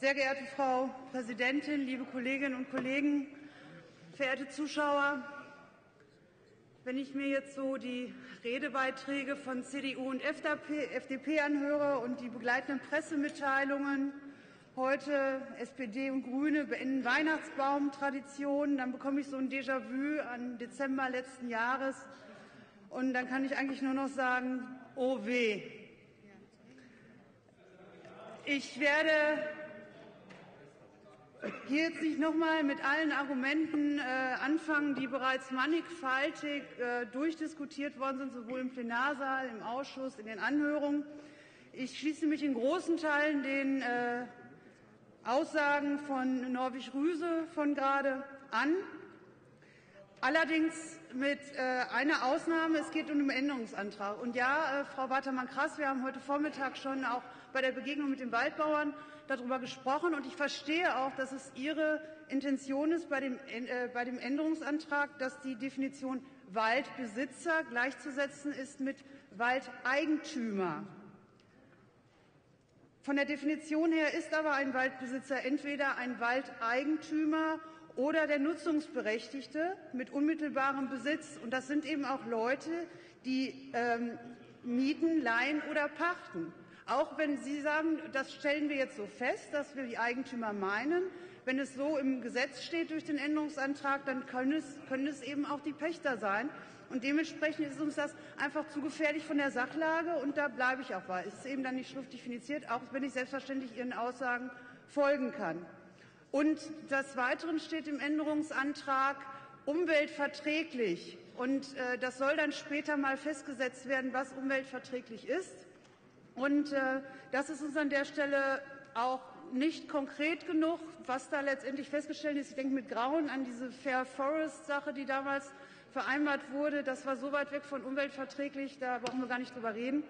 Sehr geehrte Frau Präsidentin, liebe Kolleginnen und Kollegen, verehrte Zuschauer! Wenn ich mir jetzt so die Redebeiträge von CDU und FDP anhöre und die begleitenden Pressemitteilungen, heute SPD und Grüne beenden Weihnachtsbaumtraditionen, dann bekomme ich so ein Déjà-vu an Dezember letzten Jahres. Und dann kann ich eigentlich nur noch sagen, oh weh. Ich werde hier jetzt nicht noch mal mit allen Argumenten anfangen, die bereits mannigfaltig durchdiskutiert worden sind, sowohl im Plenarsaal, im Ausschuss, in den Anhörungen. Ich schließe mich in großen Teilen den Aussagen von Norwig Rüse von gerade an. Allerdings mit einer Ausnahme, es geht um den Änderungsantrag. Und ja, Frau Watermann-Krass, wir haben heute Vormittag schon auch bei der Begegnung mit den Waldbauern darüber gesprochen. Und ich verstehe auch, dass es Ihre Intention ist, bei dem Änderungsantrag, dass die Definition Waldbesitzer gleichzusetzen ist mit Waldeigentümer. Von der Definition her ist aber ein Waldbesitzer entweder ein Waldeigentümer oder der Nutzungsberechtigte mit unmittelbarem Besitz. Und das sind eben auch Leute, die mieten, leihen oder pachten. Auch wenn Sie sagen, das stellen wir jetzt so fest, dass wir die Eigentümer meinen, wenn es so im Gesetz steht durch den Änderungsantrag, dann können es eben auch die Pächter sein. Und dementsprechend ist uns das einfach zu gefährlich von der Sachlage. Und da bleibe ich auch bei. Es ist eben dann nicht schriftlich definiert, auch wenn ich selbstverständlich Ihren Aussagen folgen kann. Und des Weiteren steht im Änderungsantrag umweltverträglich. Und das soll dann später mal festgesetzt werden, was umweltverträglich ist. Und das ist uns an der Stelle auch nicht konkret genug, was da letztendlich festgestellt ist. Ich denke mit Grauen an diese Fair Forest-Sache, die damals vereinbart wurde. Das war so weit weg von umweltverträglich, da brauchen wir gar nicht drüber reden.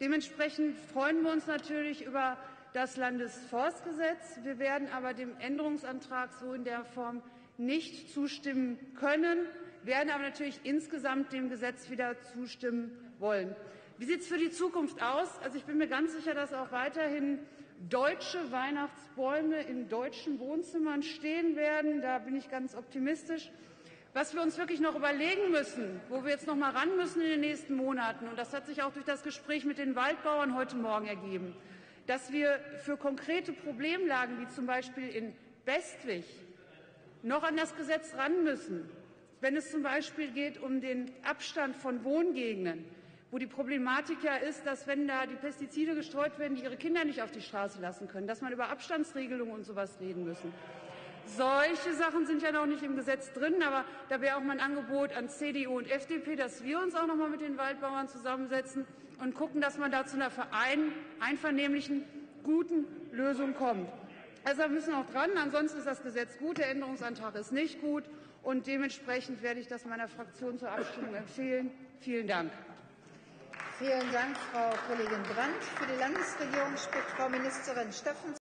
Dementsprechend freuen wir uns natürlich über das Landesforstgesetz. Wir werden aber dem Änderungsantrag so in der Form nicht zustimmen können, werden aber natürlich insgesamt dem Gesetz wieder zustimmen wollen. Wie sieht es für die Zukunft aus? Also ich bin mir ganz sicher, dass auch weiterhin deutsche Weihnachtsbäume in deutschen Wohnzimmern stehen werden. Da bin ich ganz optimistisch. Was wir uns wirklich noch überlegen müssen, wo wir jetzt noch mal ran müssen in den nächsten Monaten, und das hat sich auch durch das Gespräch mit den Waldbauern heute Morgen ergeben, dass wir für konkrete Problemlagen, wie zum Beispiel in Bestwig, noch an das Gesetz ran müssen, wenn es zum Beispiel geht um den Abstand von Wohngegenden, wo die Problematik ja ist, dass wenn da die Pestizide gestreut werden, die ihre Kinder nicht auf die Straße lassen können, dass man über Abstandsregelungen und sowas reden müssen. Solche Sachen sind ja noch nicht im Gesetz drin, aber da wäre auch mein Angebot an CDU und FDP, dass wir uns auch noch mal mit den Waldbauern zusammensetzen und gucken, dass man da zu einer einvernehmlichen, guten Lösung kommt. Also da müssen wir auch dran, ansonsten ist das Gesetz gut, der Änderungsantrag ist nicht gut und dementsprechend werde ich das meiner Fraktion zur Abstimmung empfehlen. Vielen Dank. Vielen Dank, Frau Kollegin Brand. Für die Landesregierung spricht Frau Ministerin Steffens.